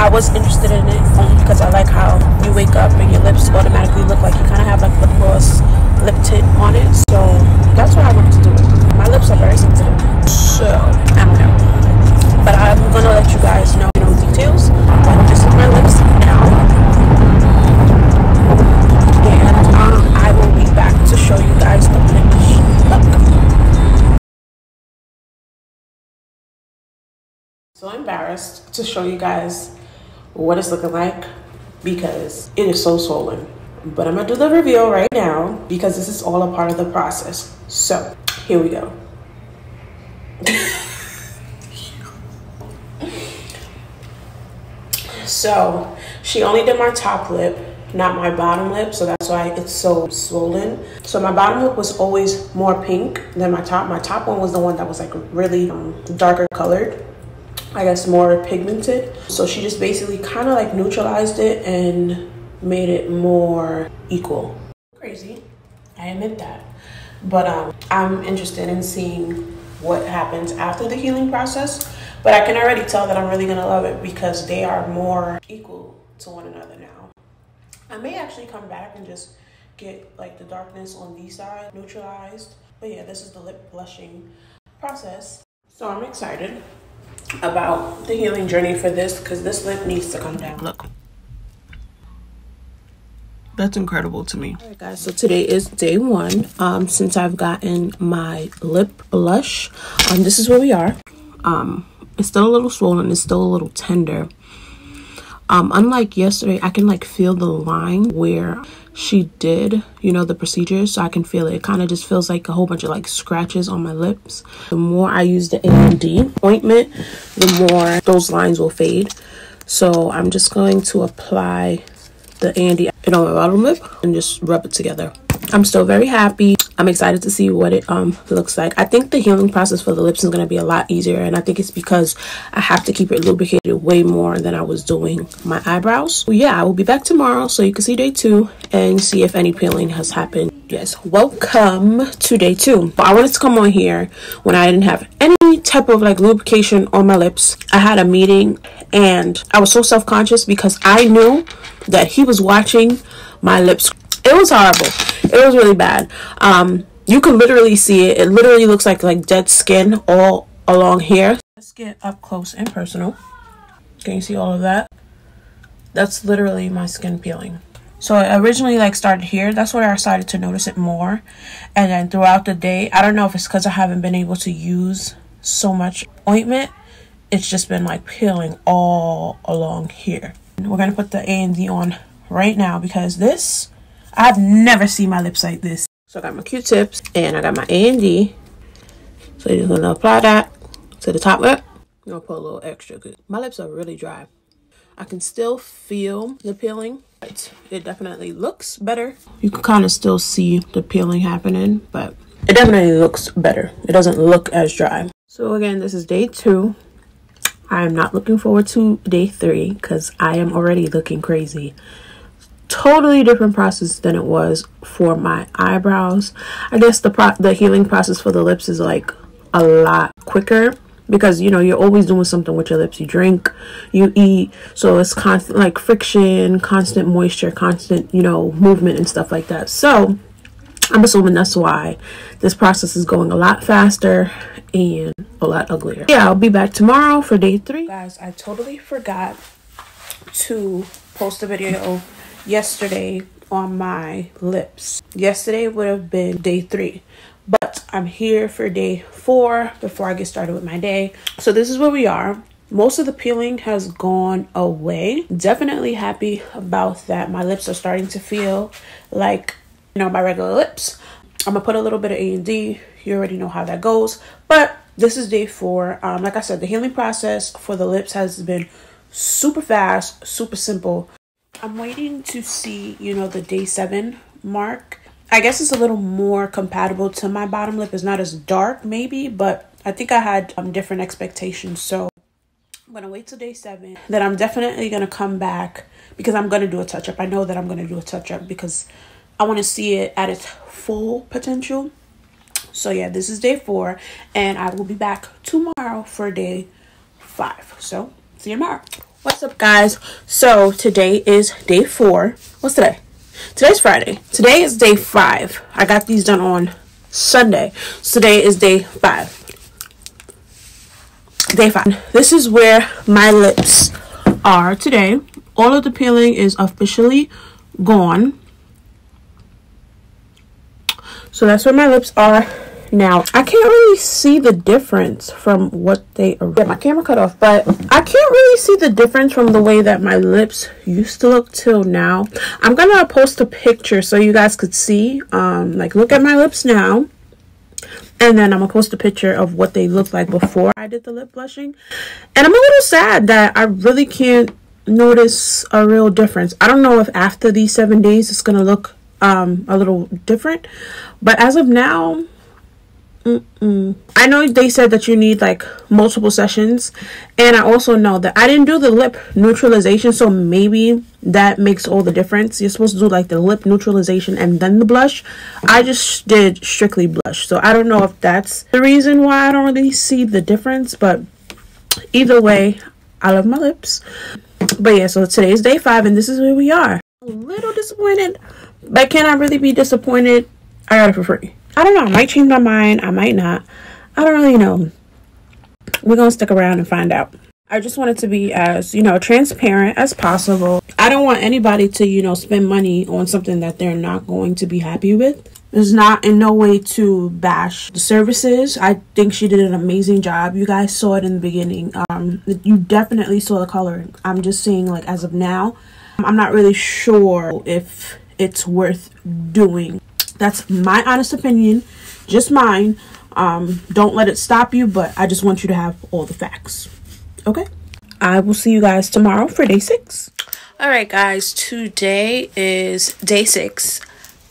I was interested in it only because I like how you wake up and your lips automatically look like you kind of have like lip gloss, lip tint on it. So that's what I wanted to do. My lips are very sensitive, so I don't know. But I'm gonna let you guys know the details. Like, this is my lips now, and I will be back to show you guys the finished look. So embarrassed to show you guys what it's looking like because it is so swollen, but I'm gonna do the reveal right now because this is all a part of the process. So here we go. So she only did my top lip, not my bottom lip, so that's why it's so swollen. So my bottom lip was always more pink than my top. My top one was the one that was like really darker colored, I guess more pigmented. So she just basically kind of like neutralized it and made it more equal. Crazy, I admit that. But I'm interested in seeing what happens after the healing process. But I can already tell that I'm really gonna love it because they are more equal to one another now. I may actually come back and just get like the darkness on these sides neutralized. But yeah, this is the lip blushing process. So I'm excited about the healing journey for this because this lip needs to come down. Look, that's incredible to me. All right guys, so today is day one since I've gotten my lip blush. This is where we are. It's still a little swollen, it's still a little tender. Unlike yesterday, I can like feel the line where she did, you know, the procedure, so I can feel it. It kind of just feels like a whole bunch of like scratches on my lips. The more I use the A&D ointment, the more those lines will fade. So I'm just going to apply the A&D on my bottom lip and just rub it together. I'm still very happy. I'm excited to see what it looks like. I think the healing process for the lips is going to be a lot easier, and I think it's because I have to keep it lubricated way more than I was doing my eyebrows. Well, yeah, I will be back tomorrow so you can see day two and see if any peeling has happened. Yes, welcome to day two. I wanted to come on here when I didn't have any type of like lubrication on my lips. I had a meeting and I was so self-conscious because I knew that he was watching my lips. It was horrible. It was really bad. You can literally see it. It literally looks like dead skin all along here. Let's get up close and personal. Can you see all of that? That's literally my skin peeling. So it originally like started here. That's where I started to notice it more. And then throughout the day, I don't know if it's because I haven't been able to use so much ointment. It's just been like peeling all along here. We're going to put the A&D on right now because this... I've never seen my lips like this. So I got my Q-tips and I got my A&D. So you're gonna apply that to the top lip. I'm gonna put a little extra because my lips are really dry. I can still feel the peeling. It definitely looks better. You can kind of still see the peeling happening, but it definitely looks better. It doesn't look as dry. So again, this is day two. I am not looking forward to day three because I am already looking crazy. Totally different process than it was for my eyebrows. I guess the healing process for the lips is like a lot quicker because, you know, you're always doing something with your lips. You drink, you eat, so it's constant like friction, constant moisture, constant, you know, movement and stuff like that. So I'm assuming that's why this process is going a lot faster and a lot uglier. Yeah, I'll be back tomorrow for day three. Guys, I totally forgot to post a video yesterday on my lips. Yesterday would have been day three, but I'm here for day four before I get started with my day. So this is where we are. Most of the peeling has gone away. Definitely happy about that. My lips are starting to feel like, you know, my regular lips. I'm gonna put a little bit of A&D. You already know how that goes, but this is day four. Like I said, the healing process for the lips has been super fast, super simple. I'm waiting to see, you know, the day seven mark. I guess it's a little more compatible to my bottom lip. It's not as dark maybe, but I think I had different expectations. So I'm going to wait till day seven. Then I'm definitely going to come back because I'm going to do a touch-up. I know that I'm going to do a touch-up because I want to see it at its full potential. So yeah, this is day four and I will be back tomorrow for day five. So see you tomorrow. What's up, guys? So today is day 4. What's today? Today's Friday. Today is day 5. I got these done on Sunday. So today is day 5. This is where my lips are today. All of the peeling is officially gone. So that's where my lips are now. I can't really see the difference from what they are. Yeah, my camera cut off, but I can't really see the difference from the way that my lips used to look till now. I'm gonna post a picture so you guys could see, like, look at my lips now, and then I'm gonna post a picture of what they looked like before I did the lip blushing. And I'm a little sad that I really can't notice a real difference. I don't know if after these 7 days it's gonna look a little different, but as of now, I know they said that you need like multiple sessions, and I also know that I didn't do the lip neutralization, so maybe that makes all the difference. You're supposed to do like the lip neutralization and then the blush. I just did strictly blush, so I don't know if that's the reason why I don't really see the difference, but either way, I love my lips. But yeah, so today is day 5 and this is where we are. A little disappointed, but can I really be disappointed? I got it for free. I don't know, I might change my mind, I might not. I don't really know. We're gonna stick around and find out. I just want it to be as, you know, transparent as possible. I don't want anybody to, you know, spend money on something that they're not going to be happy with. It's not in no way to bash the services. I think she did an amazing job. You guys saw it in the beginning. You definitely saw the coloring. I'm just saying, like, as of now, I'm not really sure if it's worth doing. That's my honest opinion, just mine. Don't let it stop you, but I just want you to have all the facts, okay? I will see you guys tomorrow for day 6. All right, guys, today is day 6.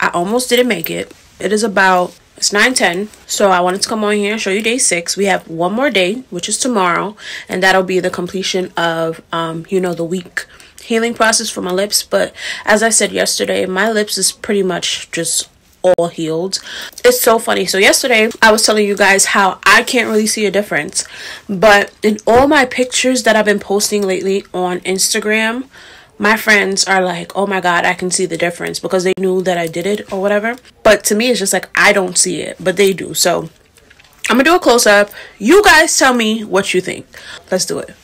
I almost didn't make it. It is about, it's 9:10, so I wanted to come on here and show you day 6. We have one more day, which is tomorrow, and that'll be the completion of, you know, the week healing process for my lips. But as I said yesterday, my lips is pretty much just all healed. It's so funny. So yesterday I was telling you guys how I can't really see a difference, but in all my pictures that I've been posting lately on Instagram, my friends are like, oh my god, I can see the difference, because they knew that I did it or whatever. But to me, it's just like I don't see it, but they do. So I'm gonna do a close-up. You guys tell me what you think. Let's do it.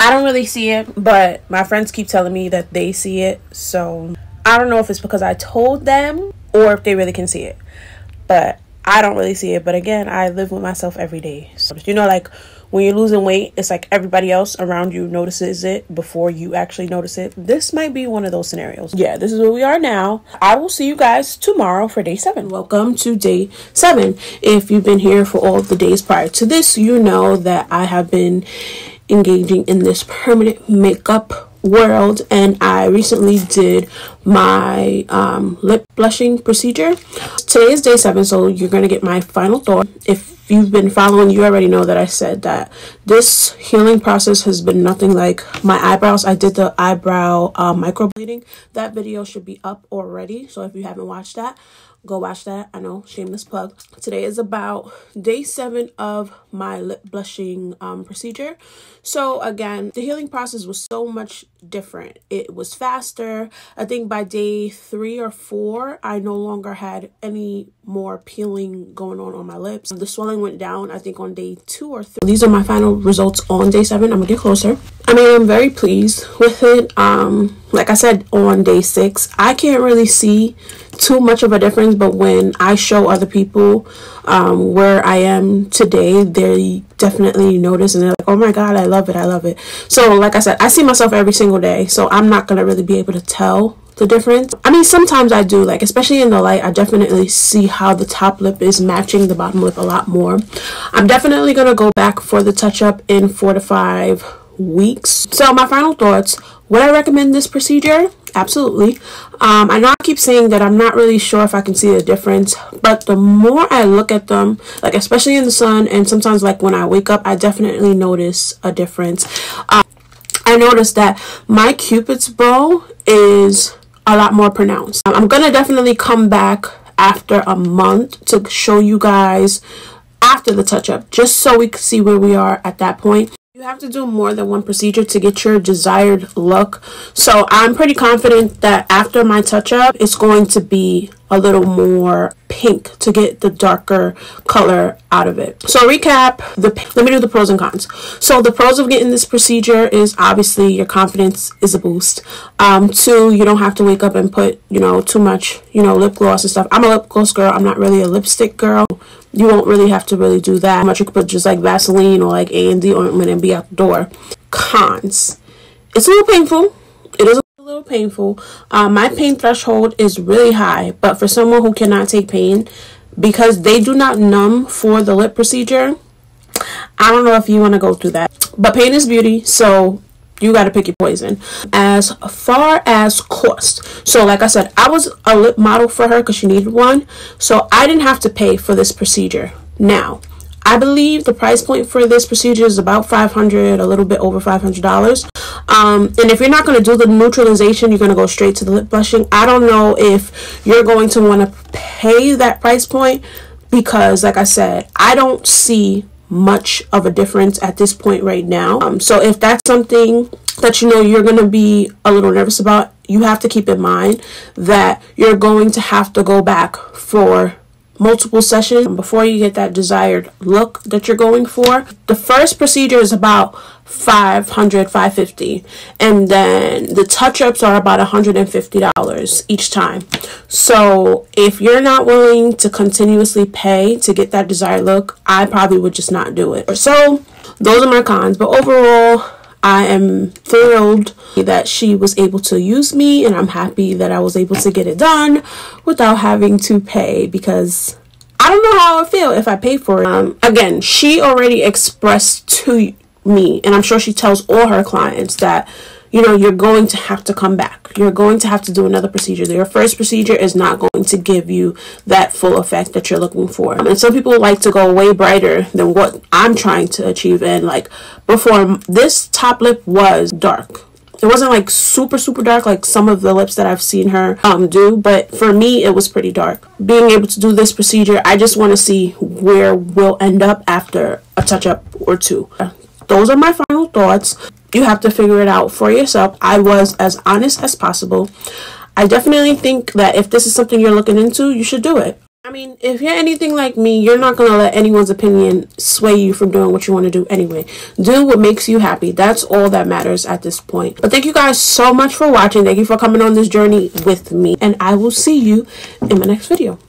I don't really see it, but my friends keep telling me that they see it, so I don't know if it's because I told them or if they really can see it, but I don't really see it. But again, I live with myself every day, so you know, like when you're losing weight, it's like everybody else around you notices it before you actually notice it. This might be one of those scenarios. Yeah, this is where we are now. I will see you guys tomorrow for day 7. Welcome to day 7. If you've been here for all of the days prior to this, you know that I have been engaging in this permanent makeup world, and I recently did my lip blushing procedure. Today is day 7, so you're gonna get my final thought. If you've been following, you already know that I said that this healing process has been nothing like my eyebrows. I did the eyebrow microblading. That video should be up already, so if you haven't watched that, go watch that. I know, shameless plug. Today is about day 7 of my lip blushing procedure. So again, the healing process was so much different. It was faster. I think by day 3 or 4, I no longer had any more peeling going on my lips. The swelling went down, I think, on day 2 or 3. These are my final results on day 7. I'm gonna get closer. I mean, I'm very pleased with it. Like I said, on day 6, I can't really see too much of a difference, but when I show other people where I am today, they definitely notice, and they're like, oh my god, I love it, I love it. So like I said, I see myself every single day, so I'm not gonna really be able to tell the difference. I mean, sometimes I do, like especially in the light, I definitely see how the top lip is matching the bottom lip a lot more. I'm definitely gonna go back for the touch-up in 4 to 5 weeks. So my final thoughts: would I recommend this procedure? Absolutely. I know I keep saying that I'm not really sure if I can see the difference, but the more I look at them, like especially in the sun, and sometimes like when I wake up, I definitely notice a difference. I noticed that my Cupid's bow is a lot more pronounced. I'm gonna definitely come back after a month to show you guys after the touch-up, just so we can see where we are at that point. You have to do more than one procedure to get your desired look. So I'm pretty confident that after my touch-up, it's going to be a little more pink to get the darker color out of it. So recap, let me do the pros and cons. So the pros of getting this procedure is obviously your confidence is a boost. 2, you don't have to wake up and put, too much, lip gloss and stuff. I'm a lip gloss girl. I'm not really a lipstick girl. You won't really have to really do that much. You could put just like Vaseline or like A&D ointment and be out the door. Cons. It's a little painful. It is a little painful. My pain threshold is really high, but for someone who cannot take pain, because they do not numb for the lip procedure, I don't know if you want to go through that. But pain is beauty, so you got to pick your poison. As far as cost, so like I said, I was a lip model for her because she needed one, so I didn't have to pay for this procedure. Now, I believe the price point for this procedure is about $500, a little bit over $500. And if you're not going to do the neutralization, you're going to go straight to the lip blushing. I don't know if you're going to want to pay that price point because, like I said, I don't see much of a difference at this point right now. So if that's something that you're going to be a little nervous about, you have to keep in mind that you're going to have to go back for multiple sessions before you get that desired look that you're going for. The first procedure is about $500, $550, and then the touch-ups are about $150 each time. So if you're not willing to continuously pay to get that desired look, I probably would just not do it. So those are my cons, but overall I am thrilled that she was able to use me, and I'm happy that I was able to get it done without having to pay, because I don't know how I feel if I pay for it. Again, she already expressed to me, and I'm sure she tells all her clients, that you're going to have to come back. You're going to have to do another procedure. Your first procedure is not going to give you that full effect that you're looking for. And some people like to go way brighter than what I'm trying to achieve. And like before, this top lip was dark. It wasn't like super, super dark like some of the lips that I've seen her do, but for me, it was pretty dark. Being able to do this procedure, I just want to see where we'll end up after a touch-up or two. Those are my final thoughts. You have to figure it out for yourself. I was as honest as possible. I definitely think that if this is something you're looking into, you should do it. I mean, if you're anything like me, you're not going to let anyone's opinion sway you from doing what you want to do anyway. Do what makes you happy. That's all that matters at this point. But thank you guys so much for watching. Thank you for coming on this journey with me. And I will see you in my next video.